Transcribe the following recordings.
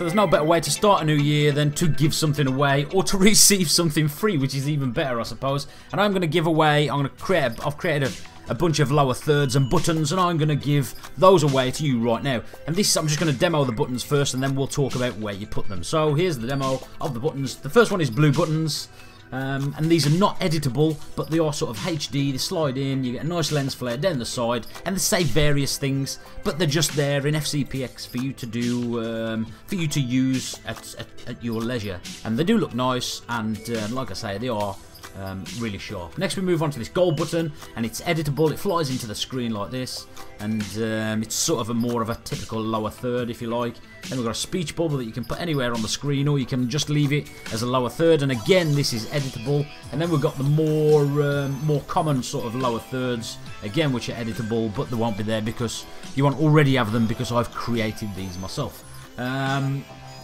So there's no better way to start a new year than to give something away or to receive something free, which is even better, I suppose. And I'm going to give away, I've created a bunch of lower thirds and buttons, and I'm going to give those away to you right now. And this, I'm just going to demo the buttons first, and then we'll talk about where you put them. So here's the demo of the buttons. The first one is blue buttons. And these are not editable, but they are sort of HD. They slide in, you get a nice lens flare down the side, and they say various things, but they're just there in FCPX for you to do, for you to use at your leisure. And they do look nice, and like I say, they are really sharp. Next we move on to this gold button, and it's editable. It flies into the screen like this, and it's sort of more of a typical lower third, if you like. Then we've got a speech bubble that you can put anywhere on the screen, or you can just leave it as a lower third, and again this is editable. And then we've got the more common sort of lower thirds, again, which are editable, but they won't be there because you won't already have them, because I've created these myself.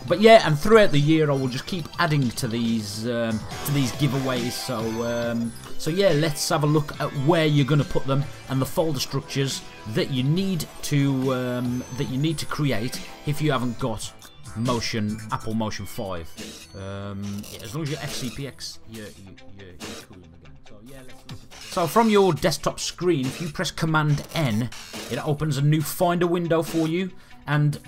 But yeah, and throughout the year I will just keep adding to these giveaways. So so yeah, let's have a look at where you're going to put them and the folder structures that you need to create if you haven't got Motion, Apple Motion 5. Yeah, as long as you're FCPX, you're cool. So yeah, so from your desktop screen, if you press Command N, it opens a new Finder window for you, and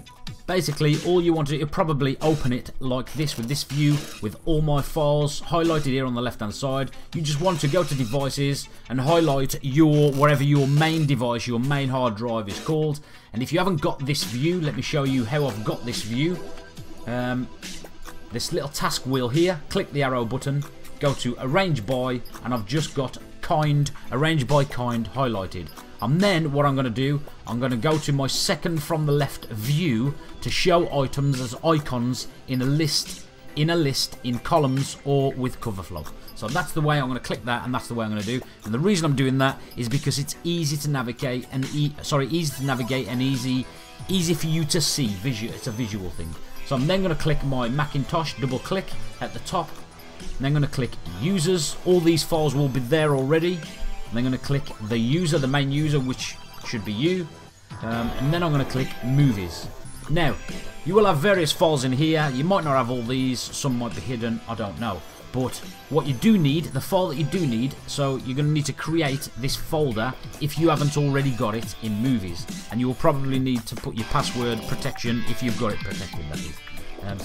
basically all you want to do is probably open it like this, with this view with all my files highlighted here on the left hand side. You just want to go to devices and highlight your, wherever your main device, your main hard drive is called. And if you haven't got this view, let me show you how I've got this view. This little task wheel here, click the arrow button, go to arrange by, and I've just got kind, arrange by kind highlighted. And then what I'm going to do, I'm going to go to my second from the left view to show items as icons in a list, in columns, or with cover flow. So that's the way I'm going to click that, and that's the way I'm going to do. And the reason I'm doing that is because it's easy to navigate and easy for you to see. Visual, it's a visual thing. So I'm then going to click my Macintosh, double click at the top, and then I'm going to click users. All these files will be there already. I'm then going to click the user, the main user, which should be you, and then I'm going to click movies. Now, you will have various files in here. You might not have all these. Some might be hidden. I don't know. But what you do need, the file that you do need, so you're going to need to create this folder if you haven't already got it in movies. And you will probably need to put your password protection if you've got it protected, that is.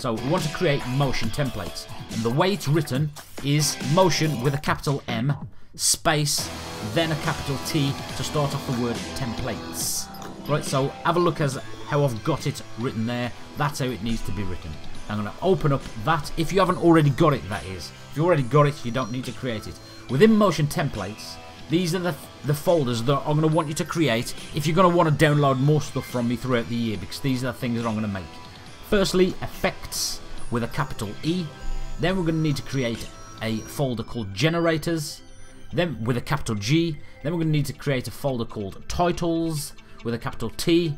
So we want to create motion templates. And the way it's written is motion with a capital M, space, then a capital T to start off the word templates. Right, so have a look as how I've got it written there. That's how it needs to be written. I'm going to open up that, if you haven't already got it, that is. If you already got it, you don't need to create it. Within motion templates, these are the folders that I'm going to want you to create if you're going to want to download more stuff from me throughout the year, because these are the things that I'm going to make. Firstly, effects with a capital E. Then we're going to need to create a folder called generators, then with a capital G. Then we're going to need to create a folder called titles with a capital T,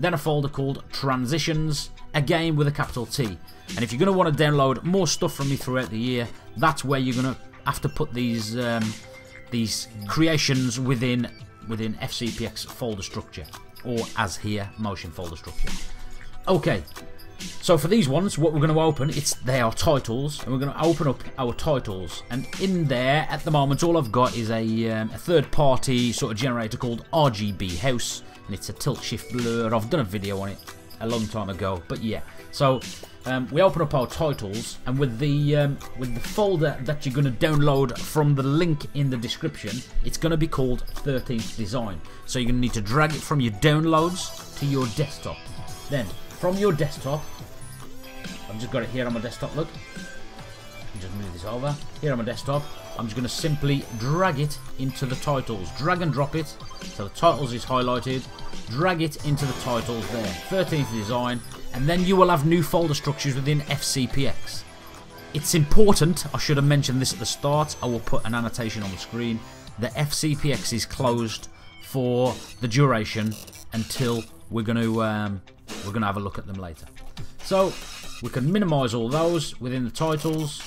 then a folder called transitions, again with a capital T. And if you're going to want to download more stuff from me throughout the year, that's where you're going to have to put these creations within FCPX folder structure, or as here, motion folder structure. Okay, so for these ones, what we're going to open, they are titles, and we're going to open up our titles. And in there, at the moment, all I've got is a third-party sort of generator called RGB House, and it's a tilt-shift blur. I've done a video on it a long time ago, but yeah. So we open up our titles, and with the folder that you're going to download from the link in the description, it's going to be called 13th Design. So you're going to need to drag it from your downloads to your desktop. Then, from your desktop, I've just got it here on my desktop, look. I'll just move this over. Here on my desktop, I'm just going to simply drag it into the titles. Drag and drop it, so the titles is highlighted. Drag it into the titles there, 13th Design, and then you will have new folder structures within FCPX. It's important, I should have mentioned this at the start, I will put an annotation on the screen, that FCPX is closed for the duration until we're going to have a look at them later. So we can minimize all those within the titles,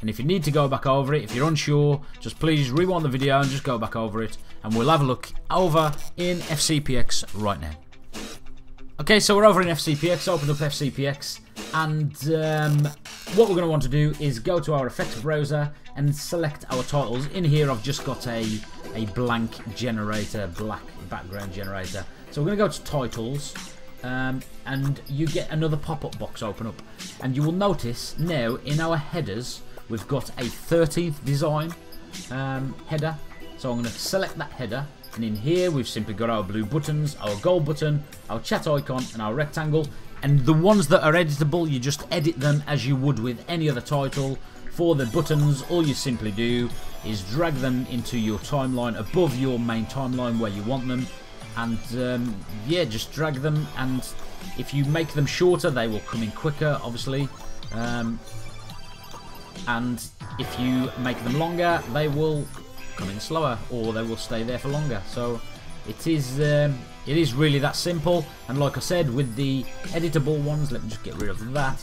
and if you need to go back over it, if you're unsure, just please rewind the video and just go back over it, and we'll have a look over in FCPX right now. Okay, so we're over in FCPX, open up FCPX, And what we're going to want to do is go to our effects browser and select our titles. In here I've just got a blank generator, black background generator. So we're going to go to titles, and you get another pop-up box open up. And you will notice now in our headers we've got a 13th Design header. So I'm going to select that header, and in here we've simply got our blue buttons, our gold button, our chat icon and our rectangle. And the ones that are editable, you just edit them as you would with any other title. For the buttons, all you simply do is drag them into your timeline above your main timeline where you want them. And yeah, just drag them, and if you make them shorter they will come in quicker, obviously. And if you make them longer they will come in slower, or they will stay there for longer. So it is really that simple. And like I said, with the editable ones, let me just get rid of that.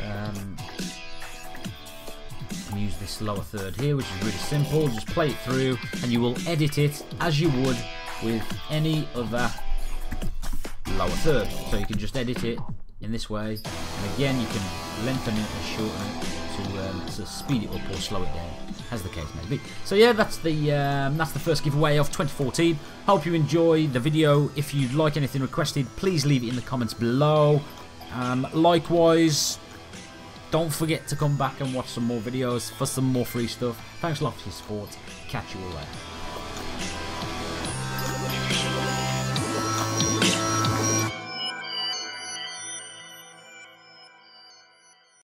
And use this lower third here, which is really simple. Just play it through and you will edit it as you would with any other lower third. So you can just edit it in this way, and again you can lengthen it and shorten it to speed it up or slow it down, as the case may be. So yeah, that's the first giveaway of 2014. Hope you enjoy the video. If you'd like anything requested, please leave it in the comments below. Likewise, don't forget to come back and watch some more videos for some more free stuff. Thanks a lot for your support. Catch you all later.